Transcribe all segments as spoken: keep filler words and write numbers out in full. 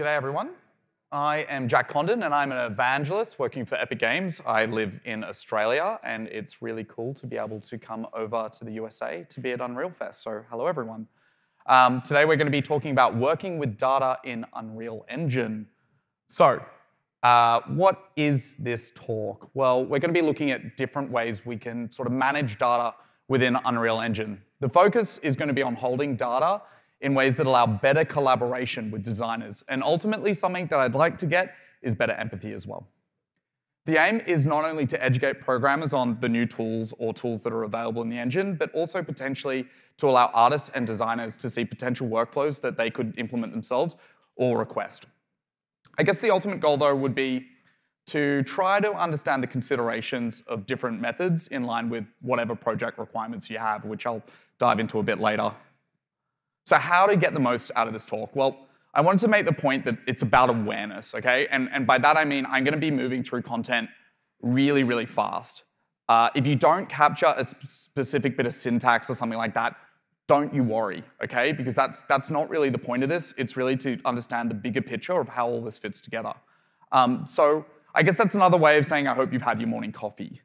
G'day, everyone. I am Jack Condon, and I'm an evangelist working for Epic Games. I live in Australia, and it's really cool to be able to come over to the U S A to be at Unreal Fest. So hello, everyone. Um, today, we're going to be talking about working with data in Unreal Engine. So uh, what is this talk? Well, we're going to be looking at different ways we can sort of manage data within Unreal Engine. The focus is going to be on holding data in ways that allow better collaboration with designers. And ultimately, something that I'd like to get is better empathy as well. The aim is not only to educate programmers on the new tools or tools that are available in the engine, but also potentially to allow artists and designers to see potential workflows that they could implement themselves or request. I guess the ultimate goal, though, would be to try to understand the considerations of different methods in line with whatever project requirements you have, which I'll dive into a bit later. So how to get the most out of this talk? Well, I wanted to make the point that it's about awareness, okay? And, and by that I mean I'm gonna be moving through content really, really fast. Uh, if you don't capture a sp specific bit of syntax or something like that, don't you worry, okay? Because that's, that's not really the point of this. It's really to understand the bigger picture of how all this fits together. Um, so I guess that's another way of saying I hope you've had your morning coffee.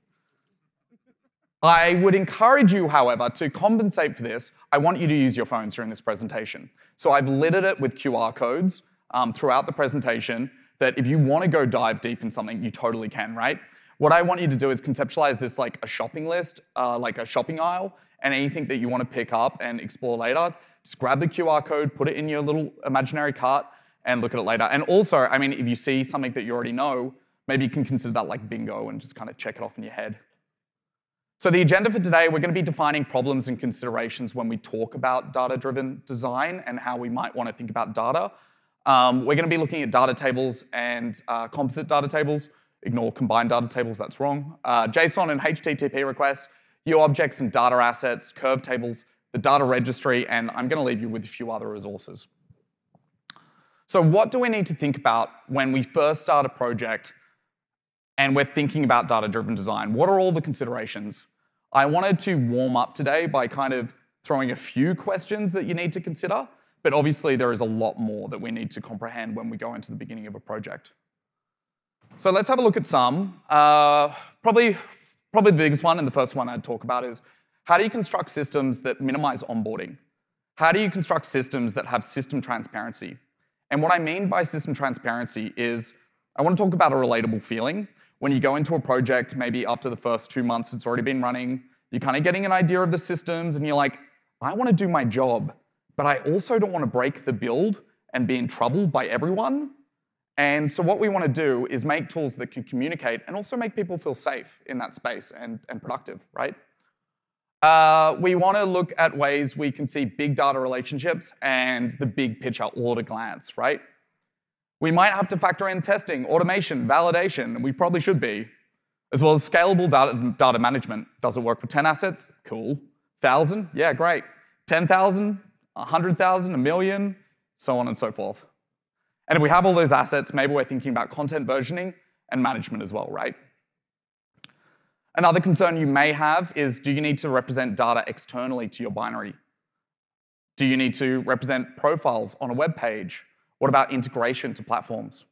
I would encourage you, however, to compensate for this. I want you to use your phones during this presentation. So I've littered it with Q R codes um, throughout the presentation that if you want to go dive deep in something, you totally can, right? What I want you to do is conceptualize this like a shopping list, uh, like a shopping aisle, and anything that you want to pick up and explore later, just grab the Q R code, put it in your little imaginary cart, and look at it later. And also, I mean, if you see something that you already know, maybe you can consider that like bingo and just kind of check it off in your head. So the agenda for today, we're going to be defining problems and considerations when we talk about data-driven design and how we might want to think about data. Um, we're going to be looking at data tables and uh, composite data tables. Ignore combined data tables, that's wrong. Uh, JSON and H T T P requests, U O objects and data assets, curve tables, the data registry, and I'm going to leave you with a few other resources. So what do we need to think about when we first start a project and we're thinking about data-driven design? What are all the considerations? I wanted to warm up today by kind of throwing a few questions that you need to consider, but obviously there is a lot more that we need to comprehend when we go into the beginning of a project. So let's have a look at some. Uh, probably, probably the biggest one and the first one I'd talk about is, how do you construct systems that minimize onboarding? How do you construct systems that have system transparency? And what I mean by system transparency is, I want to talk about a relatable feeling. When you go into a project, maybe after the first two months it's already been running, you're kind of getting an idea of the systems and you're like, I want to do my job, but I also don't want to break the build and be in trouble by everyone. And so what we want to do is make tools that can communicate and also make people feel safe in that space and, and productive, right? Uh, we want to look at ways we can see big data relationships and the big picture all at a glance, right? We might have to factor in testing, automation, validation, and we probably should be, as well as scalable data, data management. Does it work with ten assets? Cool. one thousand? Yeah, great. ten thousand, one hundred thousand, a million, so on and so forth. And if we have all those assets, maybe we're thinking about content versioning and management as well, right? Another concern you may have is, do you need to represent data externally to your binary? Do you need to represent profiles on a web page? What about integration to platforms?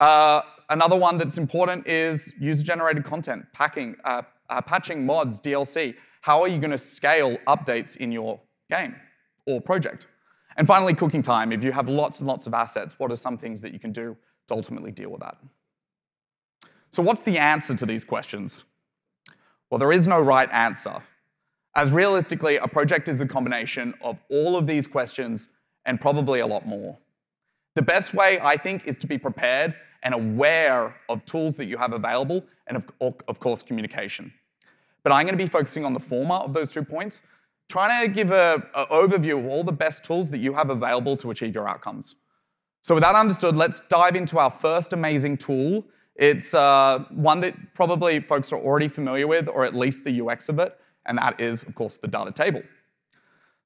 Uh, another one that's important is user-generated content, packing, uh, uh, patching, mods, D L C. How are you going to scale updates in your game or project? And finally, cooking time. If you have lots and lots of assets, what are some things that you can do to ultimately deal with that? So what's the answer to these questions? Well, there is no right answer, as realistically, a project is a combination of all of these questions and probably a lot more. The best way, I think, is to be prepared and aware of tools that you have available and, of, of course, communication. But I'm going to be focusing on the former of those two points, trying to give an overview of all the best tools that you have available to achieve your outcomes. So with that understood, let's dive into our first amazing tool. It's uh, one that probably folks are already familiar with, or at least the U X of it, and that is, of course, the data table.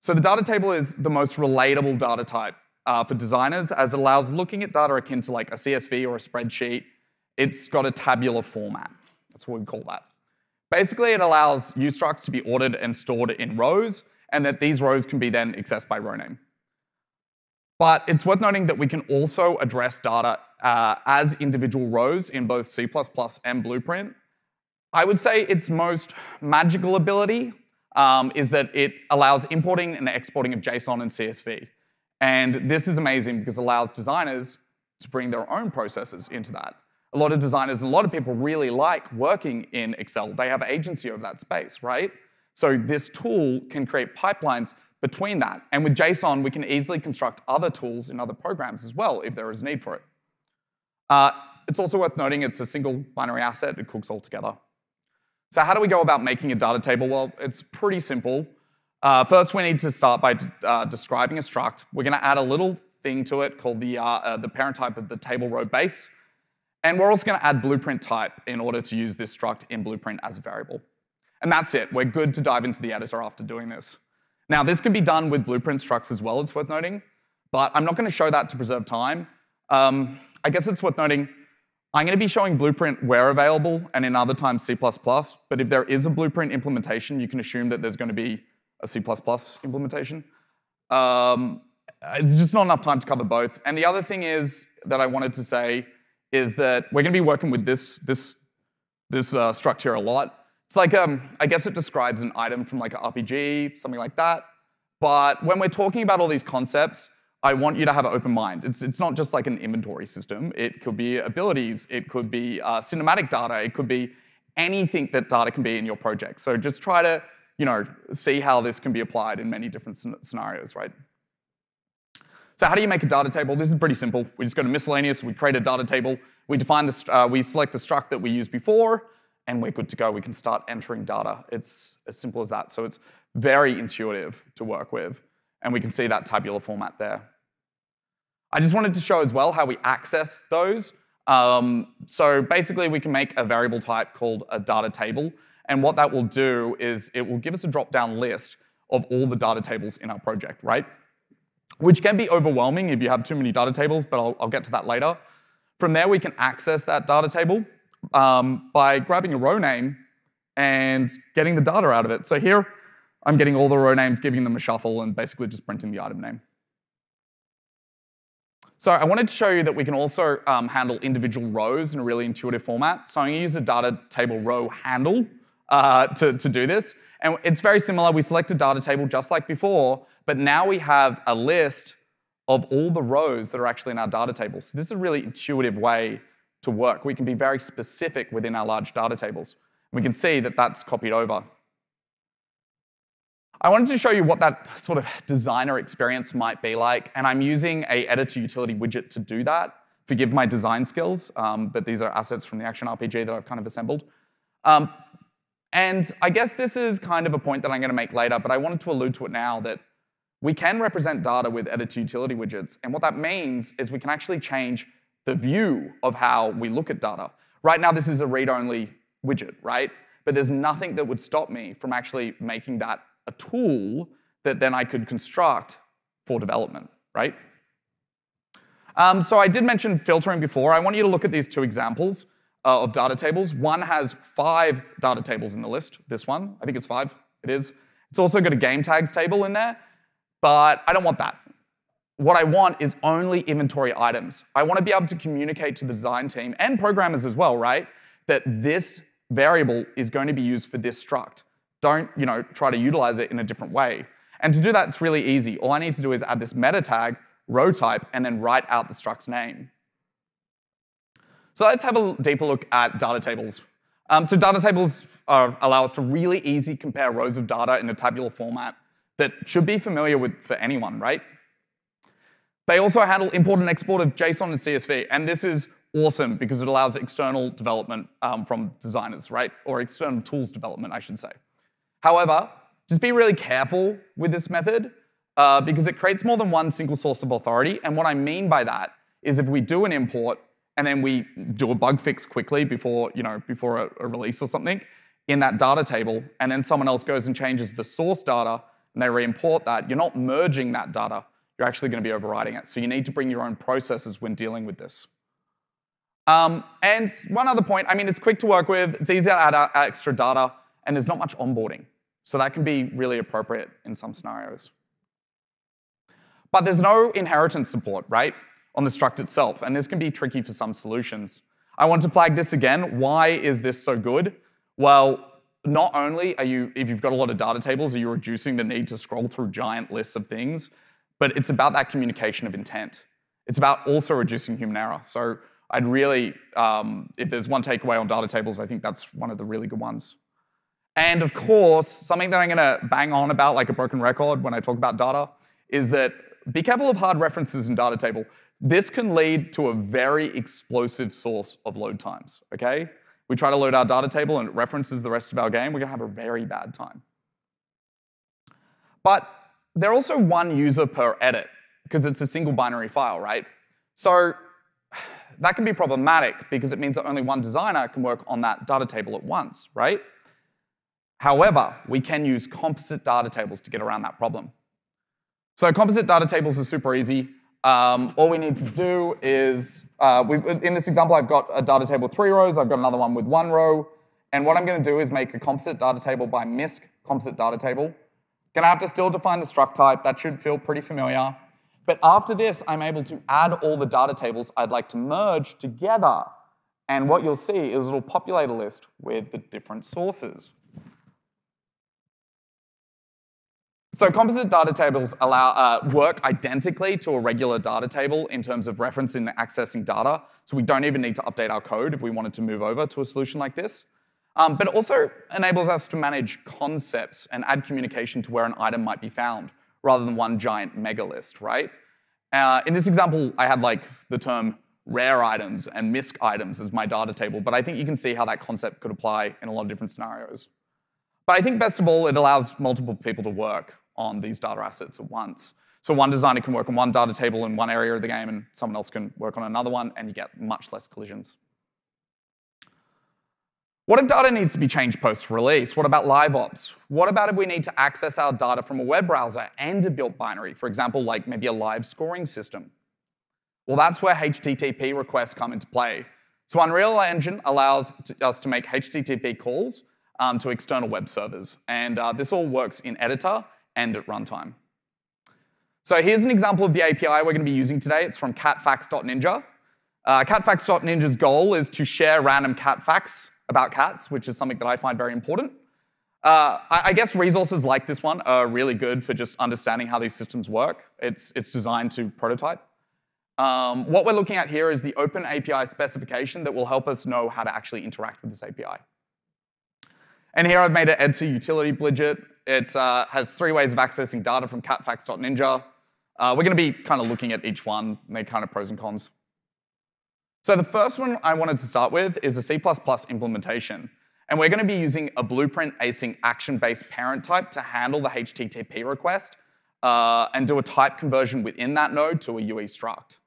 So the data table is the most relatable data type uh, for designers, as it allows looking at data akin to like a C S V or a spreadsheet. It's got a tabular format. That's what we call that. Basically, it allows U structs to be ordered and stored in rows, and that these rows can be then accessed by row name. But it's worth noting that we can also address data uh, as individual rows in both C plus plus and Blueprint. I would say its most magical ability um, is that it allows importing and exporting of JSON and C S V. And this is amazing because it allows designers to bring their own processes into that. A lot of designers and a lot of people really like working in Excel. They have agency over that space, right? So this tool can create pipelines between that. And with JSON, we can easily construct other tools in other programs as well if there is need for it. Uh, it's also worth noting it's a single binary asset. It cooks all together. So how do we go about making a data table? Well, it's pretty simple. Uh, first, we need to start by uh, describing a struct. We're going to add a little thing to it called the, uh, uh, the parent type of the table row base. And we're also going to add Blueprint type in order to use this struct in Blueprint as a variable. And that's it. We're good to dive into the editor after doing this. Now, this can be done with Blueprint structs as well, it's worth noting, but I'm not going to show that to preserve time. Um, I guess it's worth noting, I'm going to be showing Blueprint where available and in other times C plus plus, but if there is a Blueprint implementation, you can assume that there's going to be a C plus plus implementation. Um, it's just not enough time to cover both. And the other thing is that I wanted to say is that we're going to be working with this, this, this uh, struct here a lot. It's like, um, I guess it describes an item from like an R P G, something like that. But when we're talking about all these concepts, I want you to have an open mind. It's, it's not just like an inventory system. It could be abilities. It could be uh, cinematic data. It could be anything that data can be in your project. So just try to, you know, see how this can be applied in many different scenarios, right? So how do you make a data table? This is pretty simple. We just go to miscellaneous. We create a data table. We define this. Uh, we select the struct that we used before, and we're good to go. We can start entering data. It's as simple as that. So it's very intuitive to work with. And we can see that tabular format there. I just wanted to show as well how we access those. Um, so basically, we can make a variable type called a data table. And what that will do is it will give us a drop-down list of all the data tables in our project, right? Which can be overwhelming if you have too many data tables, but I'll, I'll get to that later. From there, we can access that data table Um, by grabbing a row name and getting the data out of it. So here, I'm getting all the row names, giving them a shuffle, and basically just printing the item name. So I wanted to show you that we can also um, handle individual rows in a really intuitive format. So I'm going to use a data table row handle uh, to, to do this. And it's very similar. We select a data table just like before, but now we have a list of all the rows that are actually in our data table. So this is a really intuitive way to work. We can be very specific within our large data tables. We can see that that's copied over. I wanted to show you what that sort of designer experience might be like, and I'm using a Editor Utility Widget to do that. Forgive my design skills, um, but these are assets from the Action R P G that I've kind of assembled. Um, and I guess this is kind of a point that I'm going to make later, but I wanted to allude to it now that we can represent data with Editor Utility Widgets, and what that means is we can actually change the view of how we look at data. Right now, this is a read-only widget, right? But there's nothing that would stop me from actually making that a tool that then I could construct for development, right? Um, so I did mention filtering before. I want you to look at these two examples uh, of data tables. One has five data tables in the list, this one. I think it's five. It is. It's also got a game tags table in there, but I don't want that. What I want is only inventory items. I want to be able to communicate to the design team and programmers as well, right? That this variable is going to be used for this struct. Don't, you know, try to utilize it in a different way. And to do that, it's really easy. All I need to do is add this meta tag, row type, and then write out the struct's name. So let's have a deeper look at data tables. Um, so data tables are, allow us to really easily compare rows of data in a tabular format that should be familiar with for anyone, right? They also handle import and export of JSON and C S V, and this is awesome because it allows external development um, from designers, right? Or external tools development, I should say. However, just be really careful with this method uh, because it creates more than one single source of authority, and what I mean by that is if we do an import and then we do a bug fix quickly before, you know, before a, a release or something in that data table, and then someone else goes and changes the source data and they re-import that, you're not merging that data. You're actually going to be overriding it. So you need to bring your own processes when dealing with this. Um, and one other point, I mean, it's quick to work with. It's easy to add extra data. And there's not much onboarding. So that can be really appropriate in some scenarios. But there's no inheritance support, right, on the struct itself, and this can be tricky for some solutions. I want to flag this again. Why is this so good? Well, not only are you, if you've got a lot of data tables, are you reducing the need to scroll through giant lists of things, but it's about that communication of intent. It's about also reducing human error. So I'd really, um, if there's one takeaway on data tables, I think that's one of the really good ones. And of course, something that I'm gonna bang on about like a broken record when I talk about data is that be careful of hard references in data table. This can lead to a very explosive source of load times, okay? We try to load our data table and it references the rest of our game, we're gonna have a very bad time. But they're also one user per edit because it's a single binary file, right? So that can be problematic because it means that only one designer can work on that data table at once, right? However, we can use composite data tables to get around that problem. So composite data tables are super easy. Um, all we need to do is, uh, we've, in this example, I've got a data table with three rows, I've got another one with one row, and what I'm gonna do is make a composite data table by misc composite data table. Gonna have to still define the struct type, that should feel pretty familiar. But after this, I'm able to add all the data tables I'd like to merge together, and what you'll see is it'll populate a list with the different sources. So composite data tables allow uh, work identically to a regular data table in terms of reference and accessing data, so we don't even need to update our code if we wanted to move over to a solution like this. Um, but it also enables us to manage concepts and add communication to where an item might be found, rather than one giant mega list, right? Uh, in this example, I had like the term rare items and misc items as my data table, but I think you can see how that concept could apply in a lot of different scenarios. But I think best of all, it allows multiple people to work on these data assets at once. So one designer can work on one data table in one area of the game and someone else can work on another one and you get much less collisions. What if data needs to be changed post-release? What about live ops? What about if we need to access our data from a web browser and a built binary, for example, like maybe a live scoring system? Well, that's where H T T P requests come into play. So Unreal Engine allows us to make H T T P calls um, to external web servers. And uh, this all works in editor and at runtime. So here's an example of the A P I we're going to be using today. It's from catfacts dot ninja. Uh, catfacts dot ninja's goal is to share random cat facts about cats, which is something that I find very important. Uh, I, I guess resources like this one are really good for just understanding how these systems work. It's, it's designed to prototype. Um, what we're looking at here is the Open A P I specification that will help us know how to actually interact with this A P I. And here I've made an Editor Utility Widget. It uh, has three ways of accessing data from catfacts dot ninja. Uh, we're going to be kind of looking at each one, and they're kind of pros and cons. So the first one I wanted to start with is a C plus plus implementation. And we're going to be using a Blueprint Async Action Base parent type to handle the H T T P request uh, and do a type conversion within that node to a U E struct.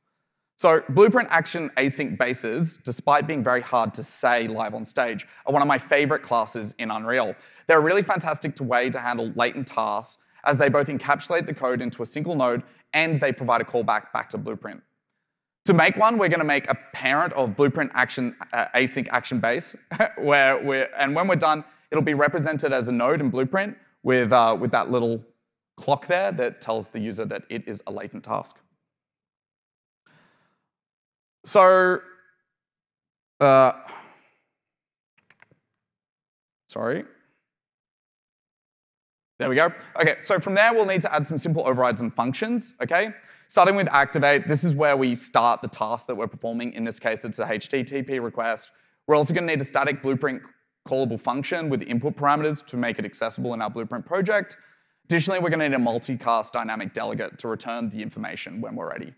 So Blueprint Action Async Bases, despite being very hard to say live on stage, are one of my favorite classes in Unreal. They're a really fantastic way to handle latent tasks as they both encapsulate the code into a single node and they provide a callback back to Blueprint. To make one, we're gonna make a parent of Blueprint Action uh, Async Action Base, where we're, and when we're done, it'll be represented as a node in Blueprint with, uh, with that little clock there that tells the user that it is a latent task. So, uh, sorry. There we go. Okay, so from there we'll need to add some simple overrides and functions, okay? Starting with activate, this is where we start the task that we're performing. In this case, it's a H T T P request. We're also gonna need a static Blueprint callable function with input parameters to make it accessible in our Blueprint project. Additionally, we're gonna need a multicast dynamic delegate to return the information when we're ready.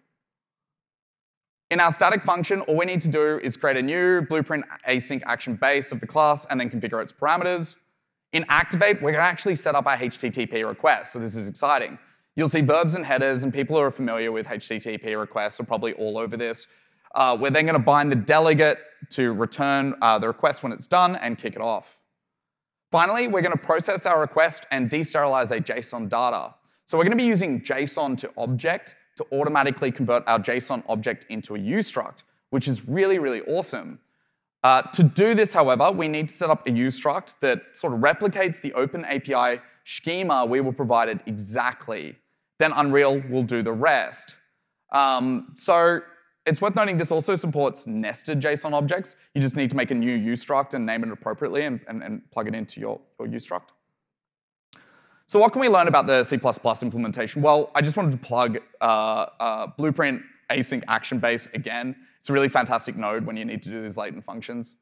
In our static function, all we need to do is create a new Blueprint async action base of the class and then configure its parameters. In activate, we're gonna actually set up our H T T P request, so this is exciting. You'll see verbs and headers, and people who are familiar with H T T P requests are probably all over this. Uh, we're then gonna bind the delegate to return uh, the request when it's done and kick it off. Finally, we're gonna process our request and desterilize a JSON data. So we're gonna be using JSON to object to automatically convert our JSON object into a U struct, which is really, really awesome. Uh, to do this, however, we need to set up a U struct that sort of replicates the Open A P I schema we were provided exactly. then Unreal will do the rest. Um, so it's worth noting this also supports nested JSON objects. You just need to make a new ustruct and name it appropriately and, and, and plug it into your, your ustruct. So what can we learn about the C plus plus implementation? Well, I just wanted to plug uh, uh, Blueprint Async Action Base again. It's a really fantastic node when you need to do these latent functions.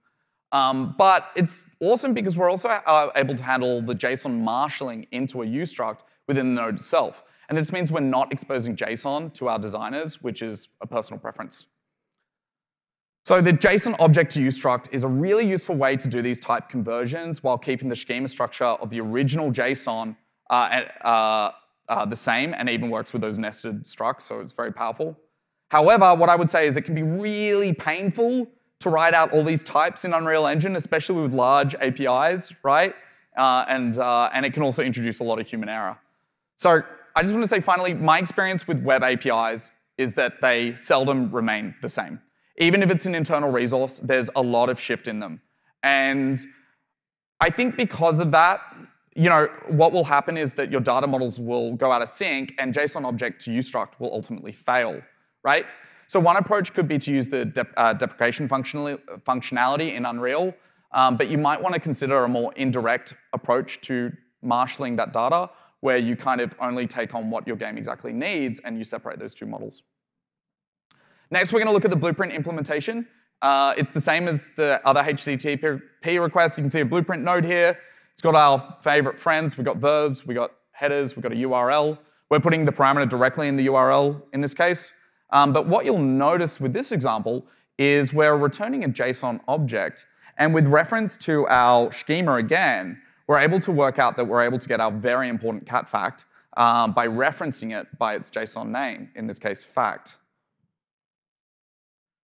Um, but it's awesome because we're also uh, able to handle the JSON marshalling into a ustruct within the node itself. And this means we're not exposing JSON to our designers, which is a personal preference. So the JSON object to ustruct is a really useful way to do these type conversions while keeping the schema structure of the original JSON uh, uh, uh, the same, and even works with those nested structs, so it's very powerful. However, what I would say is it can be really painful to write out all these types in Unreal Engine, especially with large A P Is, right? Uh, and, uh, and it can also introduce a lot of human error. So I just want to say finally, my experience with web A P Is is that they seldom remain the same. Even if it's an internal resource, there's a lot of shift in them. And I think because of that, you know, what will happen is that your data models will go out of sync and JSON object to ustruct will ultimately fail, right? So one approach could be to use the dep uh, deprecation functionality in Unreal, um, but you might want to consider a more indirect approach to marshalling that data, where you kind of only take on what your game exactly needs and you separate those two models. Next, we're going to look at the Blueprint implementation. Uh, it's the same as the other H T T P request. You can see a Blueprint node here. It's got our favorite friends. We've got verbs, we've got headers, we've got a U R L. We're putting the parameter directly in the U R L in this case. Um, but what you'll notice with this example is we're returning a JSON object, and with reference to our schema again, we're able to work out that we're able to get our very important cat fact um, by referencing it by its JSON name, in this case, fact.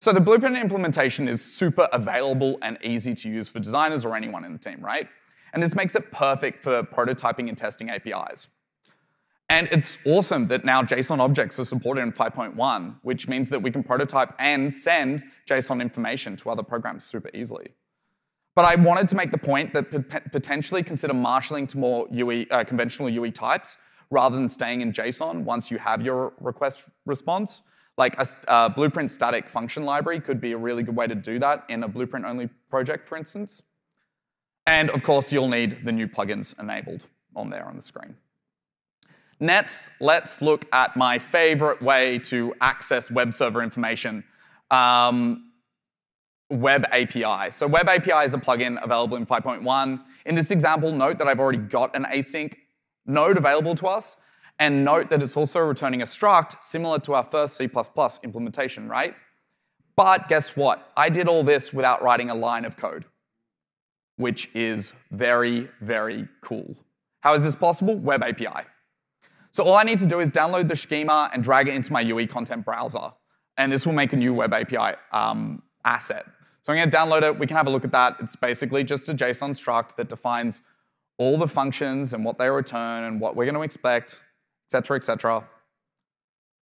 So the Blueprint implementation is super available and easy to use for designers or anyone in the team, right? And this makes it perfect for prototyping and testing A P Is. And it's awesome that now JSON objects are supported in five point one, which means that we can prototype and send JSON information to other programs super easily. But I wanted to make the point that potentially consider marshalling to more U E, uh, conventional U E types rather than staying in JSON once you have your request response. Like a uh, Blueprint static function library could be a really good way to do that in a Blueprint-only project, for instance. And of course, you'll need the new plugins enabled on there on the screen. Next, let's look at my favorite way to access web server information, um, Web A P I. So Web A P I is a plugin available in five point one. In this example, note that I've already got an async node available to us, and note that it's also returning a struct similar to our first C plus plus implementation, right? But guess what? I did all this without writing a line of code, which is very, very cool. How is this possible? Web A P I. So all I need to do is download the schema and drag it into my U E content browser. And this will make a new Web A P I um, asset. So I'm going to download it. We can have a look at that. It's basically just a JSON struct that defines all the functions and what they return and what we're going to expect, et cetera, et cetera.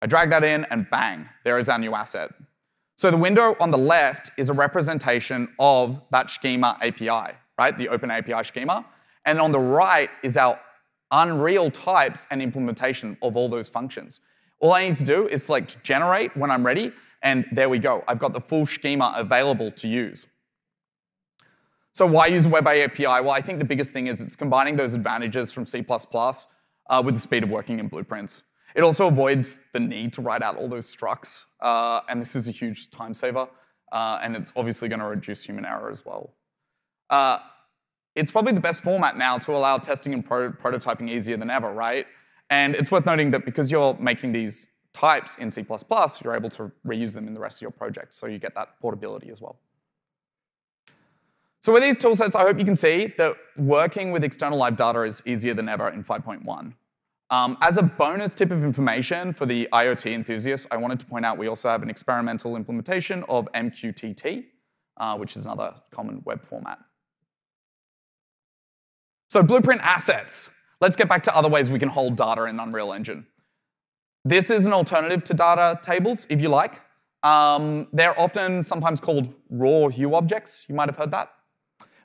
I drag that in, and bang, there is our new asset. So the window on the left is a representation of that schema A P I, right? The OpenAPI schema. And on the right is our Unreal types and implementation of all those functions. All I need to do is select generate when I'm ready, and there we go. I've got the full schema available to use. So why use Web A P I? Well, I think the biggest thing is it's combining those advantages from C plus plus uh, with the speed of working in Blueprints. It also avoids the need to write out all those structs, uh, and this is a huge time saver, uh, and it's obviously going to reduce human error as well. Uh, It's probably the best format now to allow testing and pro prototyping easier than ever, right? And it's worth noting that because you're making these types in C plus plus, you're able to reuse them in the rest of your project, so you get that portability as well. So with these toolsets, I hope you can see that working with external live data is easier than ever in five point one. Um, as a bonus tip of information for the IoT enthusiasts, I wanted to point out we also have an experimental implementation of M Q T T, uh, which is another common web format. So Blueprint assets. Let's get back to other ways we can hold data in Unreal Engine. This is an alternative to data tables, if you like. Um, they're often sometimes called raw U objects. You might have heard that.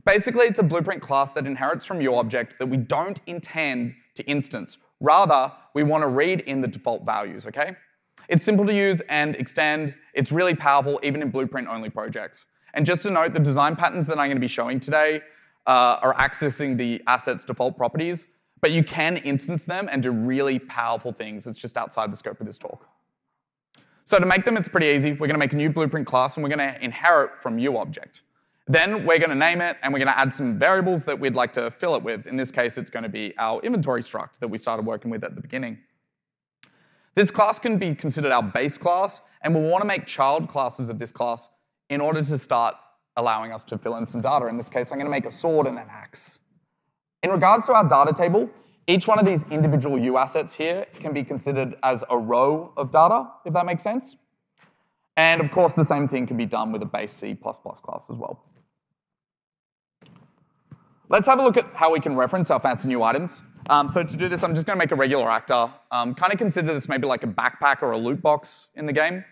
Basically, it's a Blueprint class that inherits from U object that we don't intend to instance Rather, we want to read in the default values, okay? It's simple to use and extend. It's really powerful, even in Blueprint-only projects. And just to note, the design patterns that I'm going to be showing today uh, are accessing the asset's default properties, but you can instance them and do really powerful things. It's just outside the scope of this talk. So to make them, it's pretty easy. We're going to make a new Blueprint class, and we're going to inherit from UObject. Then we're going to name it, and we're going to add some variables that we'd like to fill it with. In this case, it's going to be our inventory struct that we started working with at the beginning. This class can be considered our base class, and we'll want to make child classes of this class in order to start allowing us to fill in some data. In this case, I'm going to make a sword and an axe. In regards to our data table, each one of these individual U assets here can be considered as a row of data, if that makes sense. And of course, the same thing can be done with a base C plus plus class as well. Let's have a look at how we can reference our fancy new items. Um, so to do this, I'm just going to make a regular actor. Um, kind of consider this maybe like a backpack or a loot box in the game.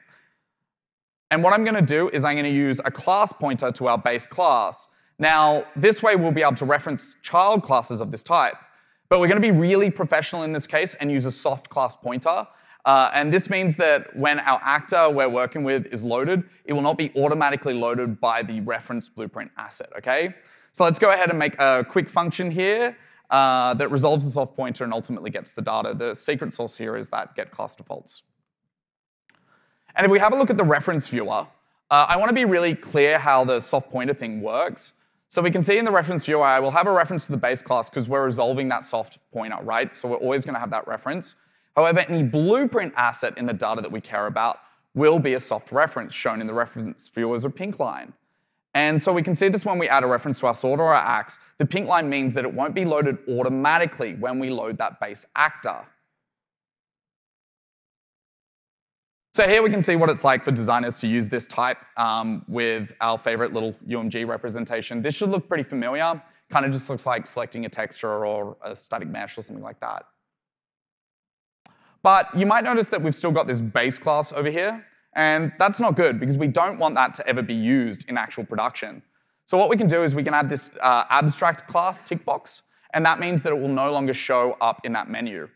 And what I'm going to do is I'm going to use a class pointer to our base class. Now, this way we'll be able to reference child classes of this type. But we're going to be really professional in this case and use a soft class pointer. Uh, and this means that when our actor we're working with is loaded, it will not be automatically loaded by the reference Blueprint asset, okay? So let's go ahead and make a quick function here uh, that resolves the soft pointer and ultimately gets the data. The secret sauce here is that get class defaults. And if we have a look at the reference viewer, uh, I want to be really clear how the soft pointer thing works. So we can see in the reference viewer, I will have a reference to the base class because we're resolving that soft pointer, right? So we're always going to have that reference. However, any Blueprint asset in the data that we care about will be a soft reference shown in the reference viewer as a pink line. And so we can see this when we add a reference to our sword or our axe. The pink line means that it won't be loaded automatically when we load that base actor. So here we can see what it's like for designers to use this type um, with our favorite little U M G representation. This should look pretty familiar. Kind of just looks like selecting a texture or a static mesh or something like that. But you might notice that we've still got this base class over here. And that's not good because we don't want that to ever be used in actual production. So what we can do is we can add this uh, abstract class tick box. And that means that it will no longer show up in that menu.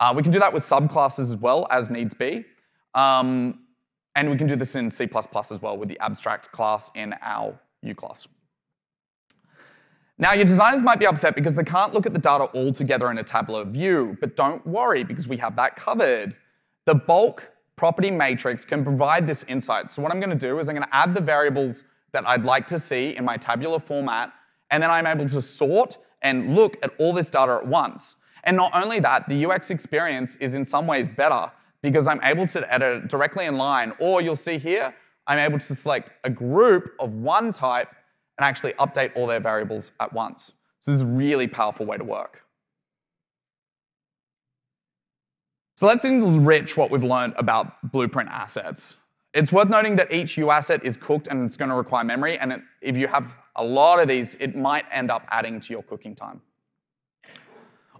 Uh, we can do that with subclasses as well as needs be. Um, and we can do this in C plus plus as well with the abstract class in our U class. Now, your designers might be upset because they can't look at the data all together in a tabular view, but don't worry because we have that covered. The bulk property matrix can provide this insight. So what I'm going to do is I'm going to add the variables that I'd like to see in my tabular format, and then I'm able to sort and look at all this data at once. And not only that, the U X experience is in some ways better because I'm able to edit directly in line, or you'll see here, I'm able to select a group of one type and actually update all their variables at once. So this is a really powerful way to work. So let's enrich what we've learned about Blueprint assets. It's worth noting that each U asset is cooked and it's going to require memory, and it, if you have a lot of these, it might end up adding to your cooking time.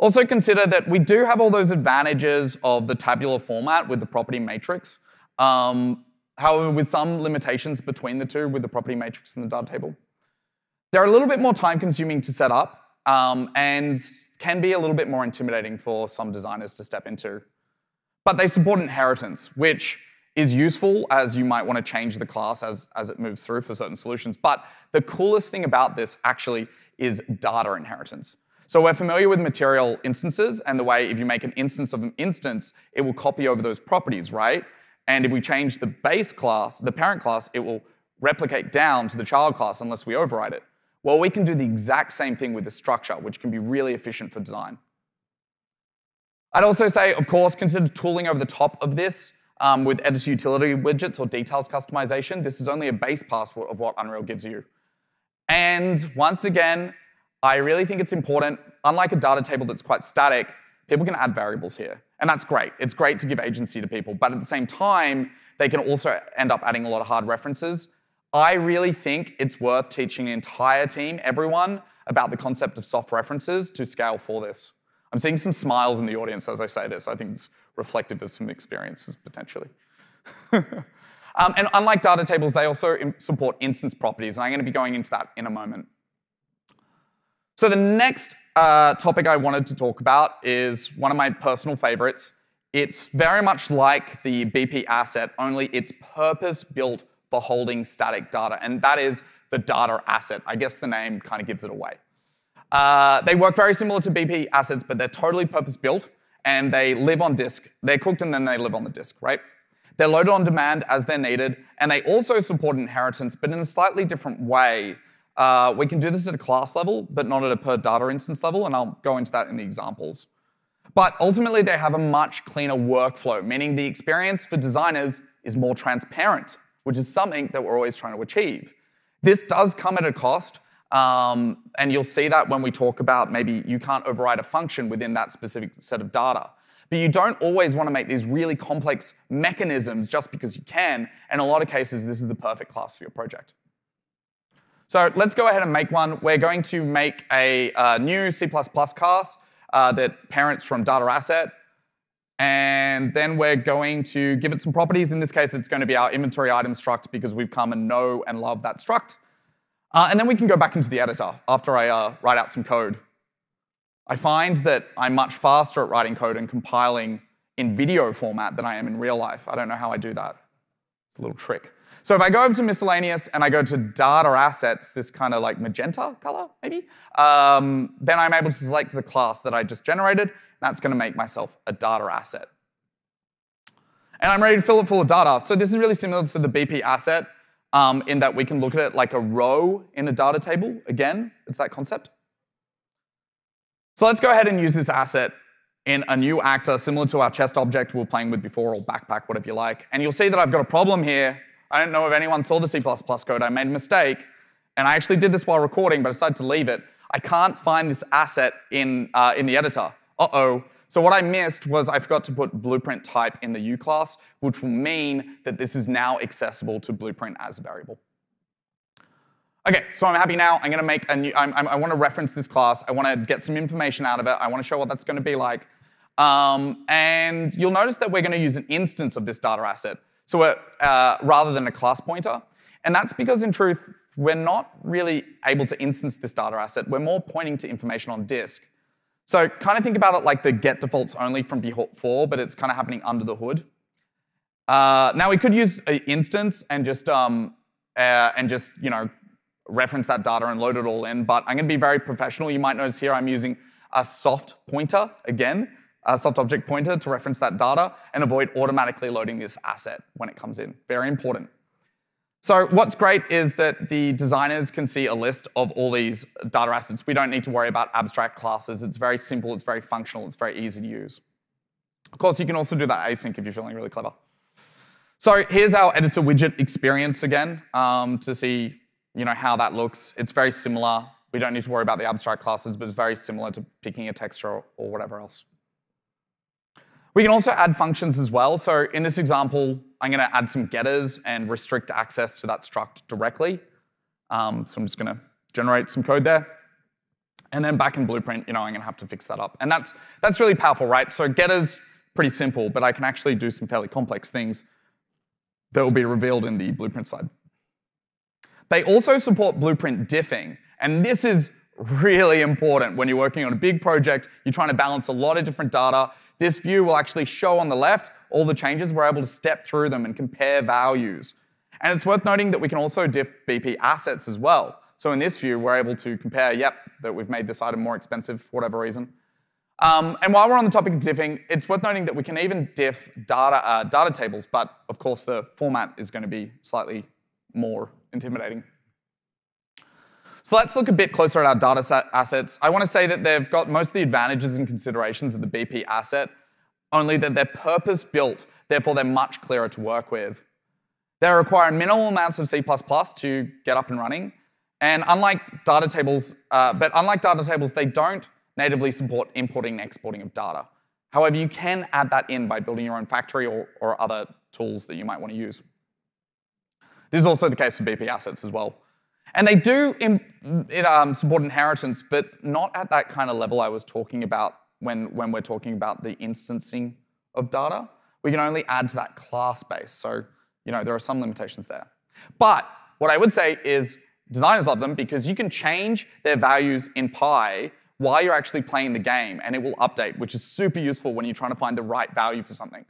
Also consider that we do have all those advantages of the tabular format with the property matrix. Um, however, with some limitations between the two with the property matrix and the data table. They're a little bit more time consuming to set up um, and can be a little bit more intimidating for some designers to step into. But they support inheritance, which is useful as you might want to change the class as, as it moves through for certain solutions. But the coolest thing about this actually is data inheritance. So we're familiar with material instances and the way if you make an instance of an instance, it will copy over those properties, right? And if we change the base class, the parent class, it will replicate down to the child class unless we override it. Well, we can do the exact same thing with the structure, which can be really efficient for design. I'd also say, of course, consider tooling over the top of this um, with Editor Utility Widgets or Details Customization. This is only a base pass of what Unreal gives you. And once again, I really think it's important, unlike a data table that's quite static, people can add variables here. And that's great. It's great to give agency to people. But at the same time, they can also end up adding a lot of hard references. I really think it's worth teaching the entire team, everyone, about the concept of soft references to scale for this. I'm seeing some smiles in the audience as I say this. I think it's reflective of some experiences, potentially. um, and unlike data tables, they also support instance properties. And I'm going to be going into that in a moment. So the next uh, topic I wanted to talk about is one of my personal favorites. It's very much like the B P asset, only it's purpose-built for holding static data, and that is the data asset. I guess the name kind of gives it away. Uh, they work very similar to B P assets, but they're totally purpose-built, and they live on disk. They're cooked, and then they live on the disk, right? They're loaded on demand as they're needed, and they also support inheritance, but in a slightly different way. Uh, we can do this at a class level, but not at a per data instance level, and I'll go into that in the examples. But ultimately, they have a much cleaner workflow, meaning the experience for designers is more transparent, which is something that we're always trying to achieve. This does come at a cost, um, and you'll see that when we talk about maybe you can't override a function within that specific set of data. But you don't always want to make these really complex mechanisms just because you can, and in a lot of cases, this is the perfect class for your project. So let's go ahead and make one. We're going to make a, a new C plus plus class uh, that parents from data asset. And then we're going to give it some properties. In this case, it's going to be our inventory item struct because we've come and know and love that struct. Uh, and then we can go back into the editor after I uh, write out some code. I find that I'm much faster at writing code and compiling in video format than I am in real life. I don't know how I do that. It's a little trick. So if I go over to miscellaneous and I go to data assets, this kind of like magenta color, maybe, um, then I'm able to select the class that I just generated. That's going to make myself a data asset. And I'm ready to fill it full of data. So this is really similar to the B P asset um, in that we can look at it like a row in a data table. Again, it's that concept. So let's go ahead and use this asset in a new actor similar to our chest object we were playing with before, or backpack, whatever you like. And you'll see that I've got a problem here. I don't know if anyone saw the C plus plus code. I made a mistake. And I actually did this while recording, but I decided to leave it. I can't find this asset in, uh, in the editor. Uh-oh. So what I missed was I forgot to put Blueprint type in the U class, which will mean that this is now accessible to Blueprint as a variable. OK, so I'm happy now. I'm going to make a new, I'm, I'm, I want to reference this class. I want to get some information out of it. I want to show what that's going to be like. Um, and you'll notice that we're going to use an instance of this data asset, so we're, uh, rather than a class pointer. And that's because, in truth, we're not really able to instance this data asset. We're more pointing to information on disk. So kind of think about it like the get defaults only from before, but it's kind of happening under the hood. Uh, now we could use an instance and just um, uh, and just you know reference that data and load it all in. But I'm going to be very professional. You might notice here I'm using a soft pointer again, a soft object pointer to reference that data and avoid automatically loading this asset when it comes in. Very important. So what's great is that the designers can see a list of all these data assets. We don't need to worry about abstract classes. It's very simple. It's very functional. It's very easy to use. Of course, you can also do that async if you're feeling really clever. So here's our editor widget experience again um, to see you know, how that looks. It's very similar. We don't need to worry about the abstract classes, but it's very similar to picking a texture or, or whatever else. We can also add functions as well. So in this example, I'm going to add some getters and restrict access to that struct directly. Um, so I'm just going to generate some code there. And then back in Blueprint, you know, I'm going to have to fix that up. And that's, that's really powerful, right? So getters, pretty simple, but I can actually do some fairly complex things that will be revealed in the Blueprint side. They also support Blueprint diffing. And this is really important when you're working on a big project. You're trying to balance a lot of different data. This view will actually show on the left all the changes. We're able to step through them and compare values. And it's worth noting that we can also diff B P assets as well. So in this view, we're able to compare, yep, that we've made this item more expensive for whatever reason. Um, and while we're on the topic of diffing, it's worth noting that we can even diff data, uh, data tables. But of course, the format is going to be slightly more intimidating. So let's look a bit closer at our data set assets. I want to say that they've got most of the advantages and considerations of the B P asset, only that they're purpose-built, therefore they're much clearer to work with. They require minimal amounts of C plus plus to get up and running, and unlike data tables, uh, but unlike data tables, they don't natively support importing and exporting of data. However, you can add that in by building your own factory or, or other tools that you might want to use. This is also the case for B P assets as well. And they do in, it, um, support inheritance, but not at that kind of level I was talking about when, when we're talking about the instancing of data. We can only add to that class base. So you know, there are some limitations there. But what I would say is designers love them because you can change their values in Pi while you're actually playing the game, and it will update, which is super useful when you're trying to find the right value for something.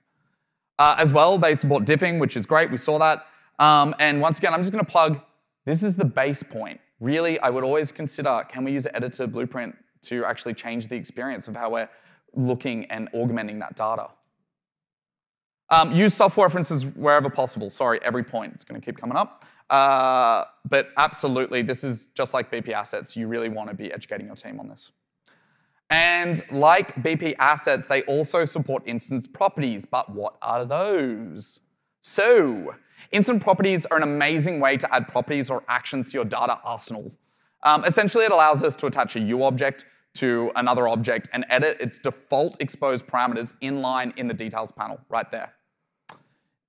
Uh, as well, they support diffing, which is great. We saw that. Um, and once again, I'm just going to plug, this is the base point. Really, I would always consider, can we use an editor blueprint to actually change the experience of how we're looking and augmenting that data? Um, use soft references wherever possible. Sorry, every point. It's going to keep coming up. Uh, but absolutely, this is just like B P Assets. You really want to be educating your team on this. And like B P Assets, they also support Instance Properties. But what are those? So, Instance Properties are an amazing way to add properties or actions to your data arsenal. Um, essentially, it allows us to attach a U object to another object and edit its default exposed parameters inline in the details panel right there.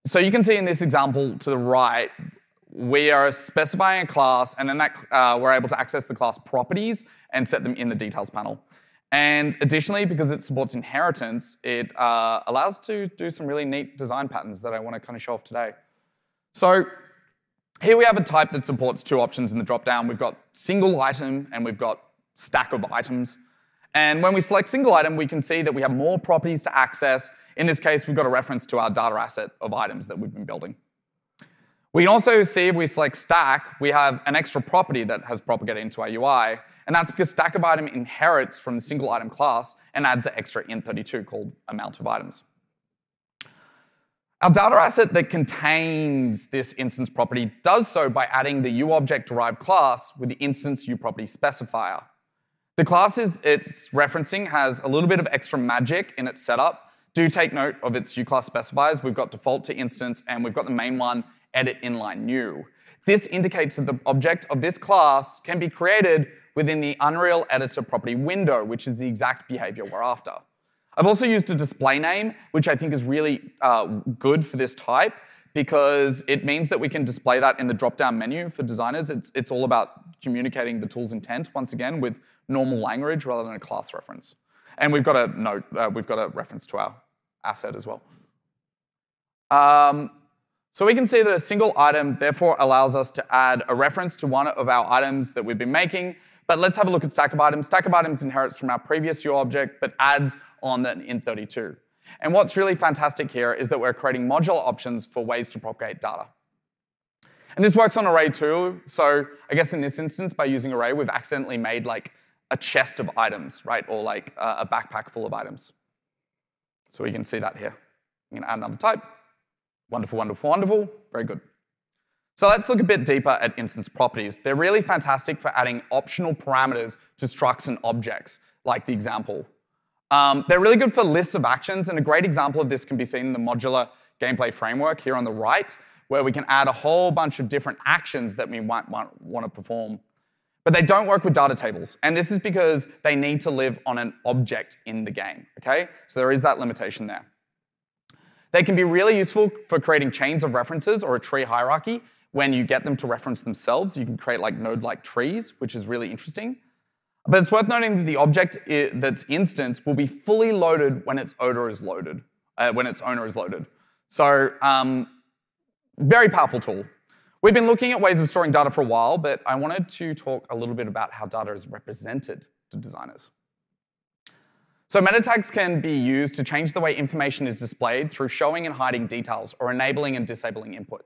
So you can see in this example to the right, we are specifying a class, and then that, uh, we're able to access the class properties and set them in the details panel. And additionally, because it supports inheritance, it uh, allows to do some really neat design patterns that I want to kind of show off today. So here we have a type that supports two options in the dropdown. We've got single item and we've got stack of items. And when we select single item, we can see that we have more properties to access. In this case, we've got a reference to our data asset of items that we've been building. We can also see if we select stack, we have an extra property that has propagated into our U I. And that's because stack of item inherits from the single item class and adds an extra int thirty-two called amount of items. Our data asset that contains this instance property does so by adding the U object derived class with the instance U property specifier. The class it's referencing has a little bit of extra magic in its setup. Do take note of its U class specifiers. We've got default to instance, and we've got the main one, edit inline new. This indicates that the object of this class can be created within the Unreal Editor property window, which is the exact behavior we're after. I've also used a display name, which I think is really uh, good for this type, because it means that we can display that in the drop-down menu for designers. It's, it's all about communicating the tool's intent, once again, with normal language rather than a class reference. And we've got a note, uh, we've got a reference to our asset as well. Um, So we can see that a single item therefore allows us to add a reference to one of our items that we've been making. But let's have a look at stack of items. Stack of items inherits from our previous U object, but adds on an int thirty-two. And what's really fantastic here is that we're creating modular options for ways to propagate data. And this works on array too. So I guess in this instance, by using array, we've accidentally made like a chest of items, right? Or like a backpack full of items. So we can see that here. We can add another type. Wonderful, wonderful, wonderful. Very good. So let's look a bit deeper at instance properties. They're really fantastic for adding optional parameters to structs and objects, like the example. Um, they're really good for lists of actions, and a great example of this can be seen in the modular gameplay framework here on the right, where we can add a whole bunch of different actions that we might want to perform. But they don't work with data tables, and this is because they need to live on an object in the game, okay? So there is that limitation there. They can be really useful for creating chains of references or a tree hierarchy. When you get them to reference themselves, you can create like node-like trees, which is really interesting. But it's worth noting that the object that's instance will be fully loaded when its owner is loaded. Uh, when its owner is loaded. So um, very powerful tool. We've been looking at ways of storing data for a while, but I wanted to talk a little bit about how data is represented to designers. So meta tags can be used to change the way information is displayed through showing and hiding details or enabling and disabling input.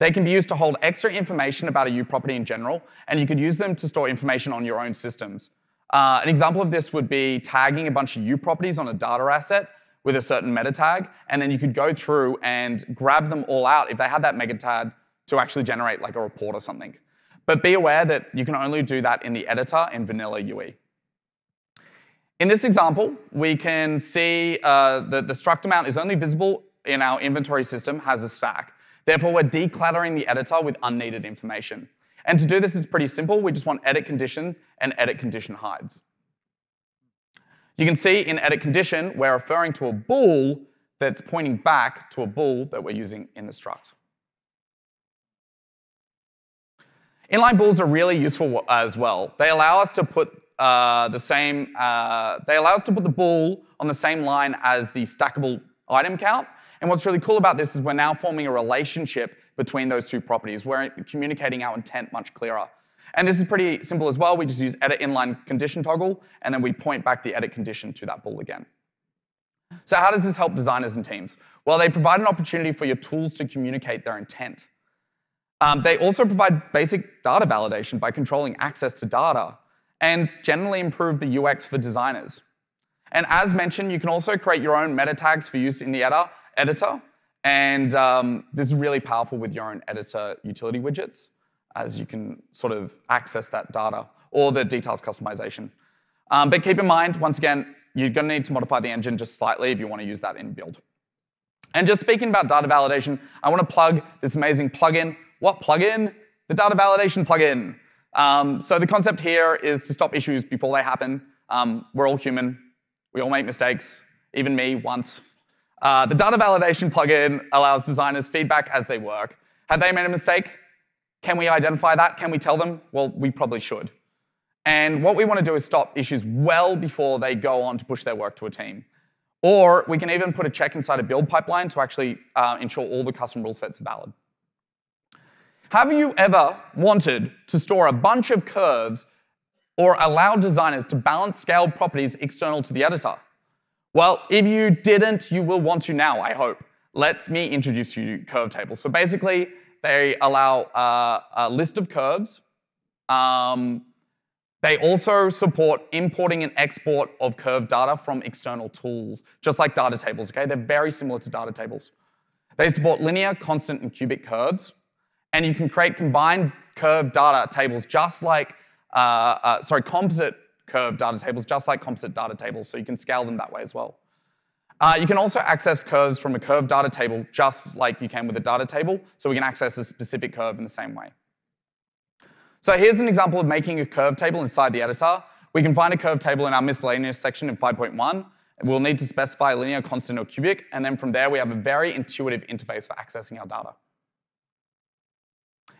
They can be used to hold extra information about a U property in general, and you could use them to store information on your own systems. Uh, an example of this would be tagging a bunch of U properties on a data asset with a certain meta tag, and then you could go through and grab them all out if they had that mega tag to actually generate like a report or something. But be aware that you can only do that in the editor in vanilla U I. In this example, we can see uh, that the struct amount is only visible in our inventory system has a stack. Therefore, we're decluttering the editor with unneeded information. And to do this is pretty simple. We just want edit condition and edit condition hides. You can see in edit condition, we're referring to a bool that's pointing back to a bool that we're using in the struct. Inline bools are really useful as well. They allow us to put Uh, the same, uh, they allow us to put the bool on the same line as the stackable item count. And what's really cool about this is we're now forming a relationship between those two properties. We're communicating our intent much clearer. And this is pretty simple as well. We just use edit inline condition toggle, and then we point back the edit condition to that bool again. So how does this help designers and teams? Well, they provide an opportunity for your tools to communicate their intent. Um, they also provide basic data validation by controlling access to data and generally improve the U X for designers. And as mentioned, you can also create your own meta tags for use in the editor. And um, this is really powerful with your own editor utility widgets, as you can sort of access that data or the details customization. Um, but keep in mind, once again, you're going to need to modify the engine just slightly if you want to use that in build. And just speaking about data validation, I want to plug this amazing plugin. What plugin? The data validation plugin. Um, so the concept here is to stop issues before they happen. Um, we're all human. We all make mistakes, even me once. Uh, the data validation plugin allows designers feedback as they work. Have they made a mistake? Can we identify that? Can we tell them? Well, we probably should. And what we want to do is stop issues well before they go on to push their work to a team. Or we can even put a check inside a build pipeline to actually uh, ensure all the custom rule sets are valid. Have you ever wanted to store a bunch of curves or allow designers to balance scaled properties external to the editor? Well, if you didn't, you will want to now, I hope. Let me introduce you to Curve Tables. So basically, they allow uh, a list of curves. Um, They also support importing and export of curve data from external tools, just like data tables, okay? They're very similar to data tables. They support linear, constant, and cubic curves. And you can create combined curve data tables just like, uh, uh, sorry, composite curve data tables, just like composite data tables, so you can scale them that way as well. Uh, you can also access curves from a curve data table just like you can with a data table, so we can access a specific curve in the same way. So here's an example of making a curve table inside the editor. We can find a curve table in our miscellaneous section in five point one. We'll need to specify linear, constant, or cubic. And then from there, we have a very intuitive interface for accessing our data.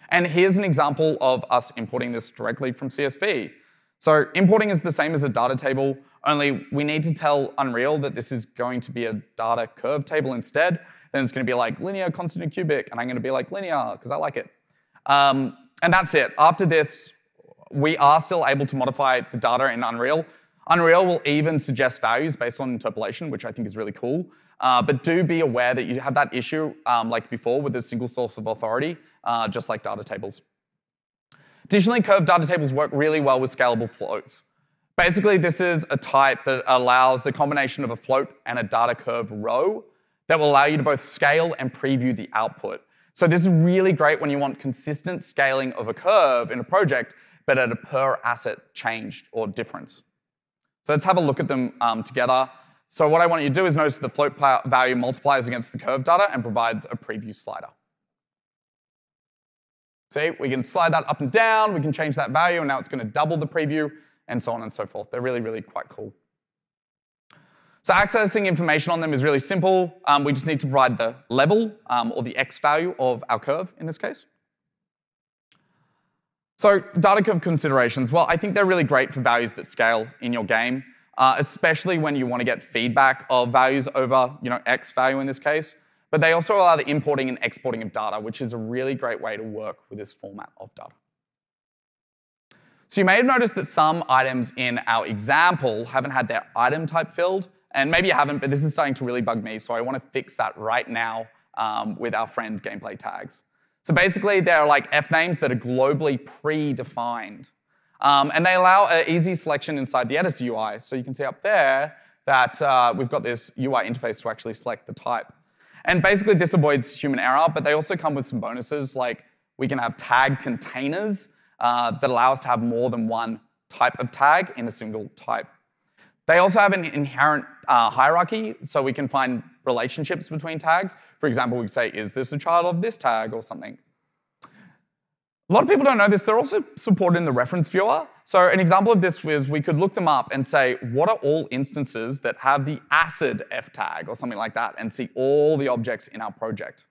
And here's an example of us importing this directly from C S V. So importing is the same as a data table, only we need to tell Unreal that this is going to be a data curve table instead. Then it's going to be like linear, constant, and cubic. And I'm going to be like linear, because I like it. Um, And that's it. After this, we are still able to modify the data in Unreal. Unreal will even suggest values based on interpolation, which I think is really cool. Uh, but do be aware that you have that issue, um, like before, with a single source of authority, uh, just like data tables. Additionally, curved data tables work really well with scalable floats. Basically, this is a type that allows the combination of a float and a data curve row that will allow you to both scale and preview the output. So this is really great when you want consistent scaling of a curve in a project, but at a per asset change or difference. So let's have a look at them um, together. So what I want you to do is notice the float value multiplies against the curve data and provides a preview slider. See, we can slide that up and down. We can change that value, and now it's going to double the preview, and so on and so forth. They're really, really quite cool. So accessing information on them is really simple. Um, we just need to provide the level um, or the x value of our curve in this case. So data curve considerations. Well, I think they're really great for values that scale in your game, uh, especially when you want to get feedback of values over you know, x value in this case. But they also allow the importing and exporting of data, which is a really great way to work with this format of data. So you may have noticed that some items in our example haven't had their item type filled. And maybe you haven't, but this is starting to really bug me, so I want to fix that right now um, with our friend Gameplay Tags. So basically, they're like F names that are globally predefined. Um, and they allow an easy selection inside the editor U I. So you can see up there that uh, we've got this U I interface to actually select the type. And basically, this avoids human error, but they also come with some bonuses, like we can have tag containers uh, that allow us to have more than one type of tag in a single type. They also have an inherent uh, hierarchy, so we can find relationships between tags. For example, we could say, is this a child of this tag or something? A lot of people don't know this. They're also supported in the reference viewer. So an example of this was we could look them up and say, what are all instances that have the acid F tag or something like that, and see all the objects in our project.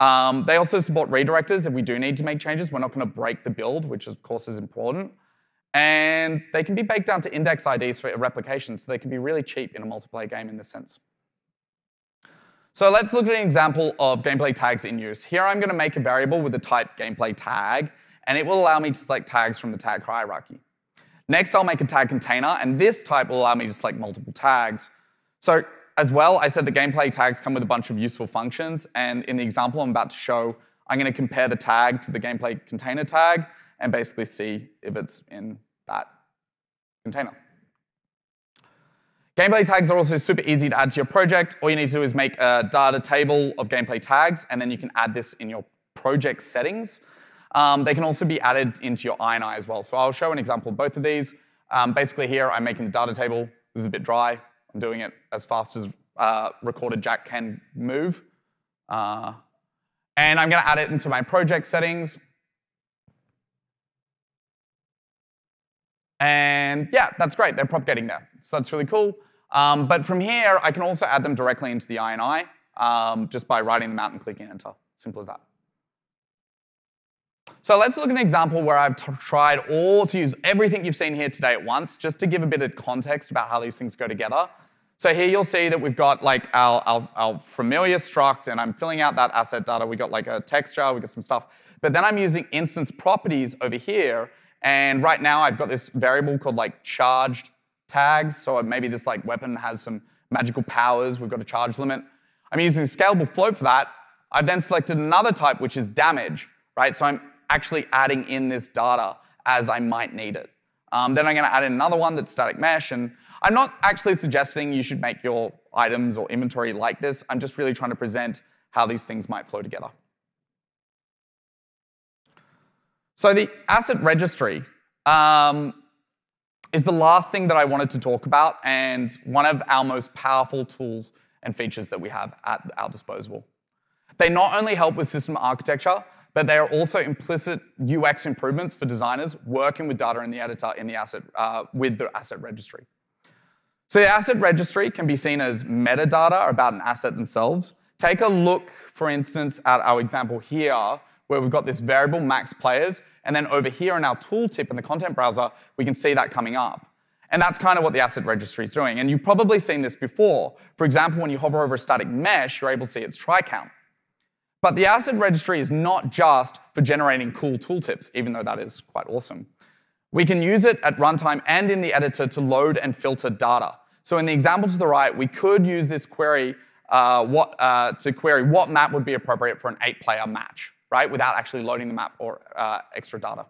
Um, they also support redirectors. If we do need to make changes, we're not going to break the build, which of course is important. And they can be baked down to index I Ds for replications, so they can be really cheap in a multiplayer game in this sense. So let's look at an example of gameplay tags in use. Here I'm going to make a variable with the type gameplay tag, and it will allow me to select tags from the tag hierarchy. Next, I'll make a tag container, and this type will allow me to select multiple tags. So as well, I said the gameplay tags come with a bunch of useful functions, and in the example I'm about to show, I'm going to compare the tag to the gameplay container tag and basically see if it's in that container. Gameplay tags are also super easy to add to your project. All you need to do is make a data table of gameplay tags, and then you can add this in your project settings. Um, they can also be added into your I N I as well. So I'll show an example of both of these. Um, basically here, I'm making the data table. This is a bit dry. I'm doing it as fast as uh, recorded Jack can move. Uh, and I'm going to add it into my project settings. And yeah, that's great. They're propagating there. So that's really cool. Um, but from here, I can also add them directly into the I N I um, just by writing them out and clicking Enter. Simple as that. So let's look at an example where I've tried all to use everything you've seen here today at once, just to give a bit of context about how these things go together. So here you'll see that we've got like our, our, our familiar struct, and I'm filling out that asset data. We've got like a texture, we've got some stuff. But then I'm using instance properties over here. And right now I've got this variable called like charged tags. So maybe this like weapon has some magical powers. We've got a charge limit. I'm using scalable float for that. I've then selected another type, which is damage, right? So I'm actually adding in this data as I might need it. Um, then I'm going to add in another one that's static mesh. And I'm not actually suggesting you should make your items or inventory like this. I'm just really trying to present how these things might flow together. So the asset registry um, is the last thing that I wanted to talk about and one of our most powerful tools and features that we have at our disposal. They not only help with system architecture, but they are also implicit U X improvements for designers working with data in the editor in the asset, uh, with the asset registry. So the asset registry can be seen as metadata about an asset themselves. Take a look, for instance, at our example here, where we've got this variable max players, and then over here in our tooltip in the content browser, we can see that coming up. And that's kind of what the asset registry is doing. And you've probably seen this before. For example, when you hover over a static mesh, you're able to see its try count. But the asset registry is not just for generating cool tooltips, even though that is quite awesome. We can use it at runtime and in the editor to load and filter data. So in the example to the right, we could use this query uh, what, uh, to query what map would be appropriate for an eight-player match, right, without actually loading the map or uh, extra data.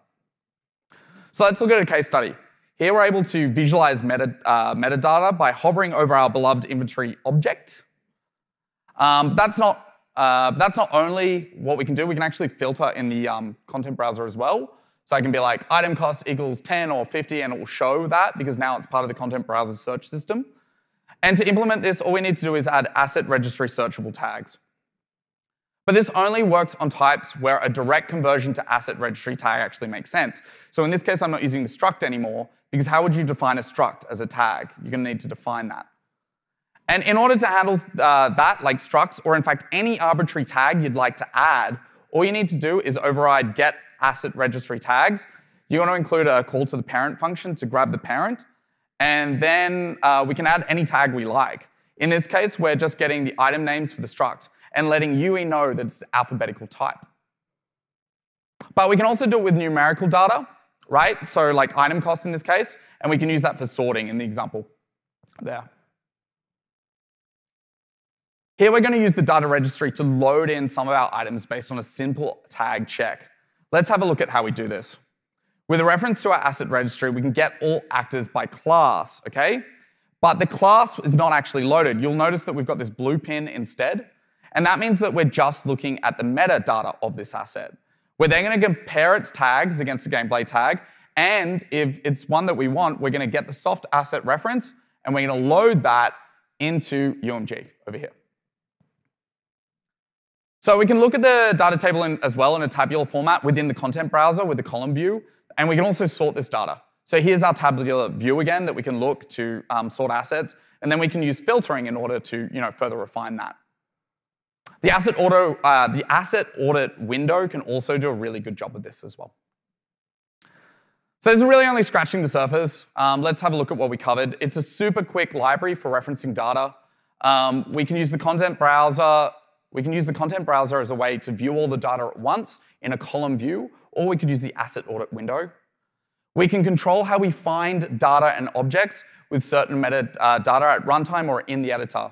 So let's look at a case study. Here we're able to visualize meta, uh, metadata by hovering over our beloved inventory object. Um, that's not Uh, that's not only what we can do, we can actually filter in the um, content browser as well. So I can be like, item cost equals ten or fifty, and it will show that because now it's part of the content browser search system. And to implement this, all we need to do is add asset registry searchable tags. But this only works on types where a direct conversion to asset registry tag actually makes sense. So in this case, I'm not using the struct anymore, because how would you define a struct as a tag? You're going to need to define that. And in order to handle uh, that, like structs, or in fact any arbitrary tag you'd like to add, all you need to do is override get asset registry tags. You want to include a call to the parent function to grab the parent. And then uh, we can add any tag we like. In this case, we're just getting the item names for the struct and letting U E know that it's alphabetical type. But we can also do it with numerical data, right? So like item cost in this case, and we can use that for sorting in the example there. Here we're going to use the data registry to load in some of our items based on a simple tag check. Let's have a look at how we do this. With a reference to our asset registry, we can get all actors by class, okay? But the class is not actually loaded. You'll notice that we've got this blue pin instead, and that means that we're just looking at the metadata of this asset. We're then going to compare its tags against the gameplay tag, and if it's one that we want, we're going to get the soft asset reference, and we're going to load that into U M G over here. So we can look at the data table in, as well in a tabular format within the content browser with the column view, and we can also sort this data. So here's our tabular view again that we can look to um, sort assets, and then we can use filtering in order to you know, further refine that. The asset, auto, uh, the asset audit window can also do a really good job of this as well. So this is really only scratching the surface. Um, let's have a look at what we covered. It's a super quick library for referencing data. Um, we can use the content browser We can use the Content Browser as a way to view all the data at once in a column view, or we could use the Asset Audit window. We can control how we find data and objects with certain metadata uh, at runtime or in the editor.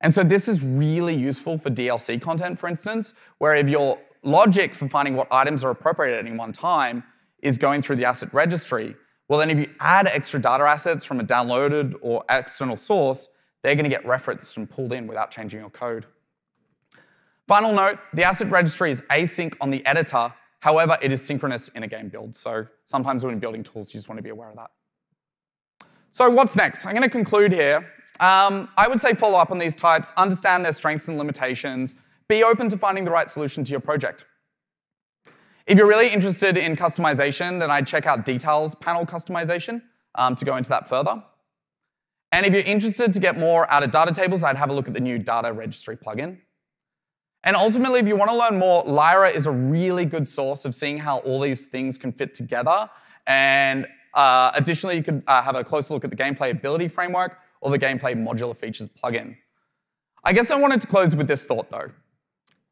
And so this is really useful for D L C content, for instance, where if your logic for finding what items are appropriate at any one time is going through the Asset Registry, well, then if you add extra data assets from a downloaded or external source, they're going to get referenced and pulled in without changing your code. Final note, the Asset Registry is async on the editor. However, it is synchronous in a game build. So sometimes when building tools, you just want to be aware of that. So what's next? I'm going to conclude here. Um, I would say follow up on these types, understand their strengths and limitations, be open to finding the right solution to your project. If you're really interested in customization, then I'd check out Details Panel Customization um, to go into that further. And if you're interested to get more out of data tables, I'd have a look at the new Data Registry plugin. And ultimately, if you want to learn more, Lyra is a really good source of seeing how all these things can fit together. And uh, additionally, you could uh, have a closer look at the Gameplay Ability Framework or the Gameplay Modular Features plugin. I guess I wanted to close with this thought, though.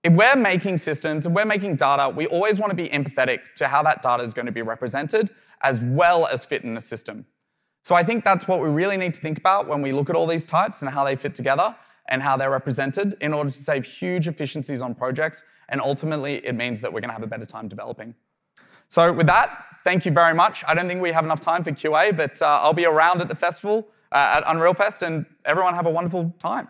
If we're making systems, if we're making data, we always want to be empathetic to how that data is going to be represented as well as fit in a system. So I think that's what we really need to think about when we look at all these types and how they fit together and how they're represented in order to save huge efficiencies on projects. And ultimately, it means that we're going to have a better time developing. So with that, thank you very much. I don't think we have enough time for Q A, but uh, I'll be around at the festival, uh, at Unreal Fest, and everyone have a wonderful time.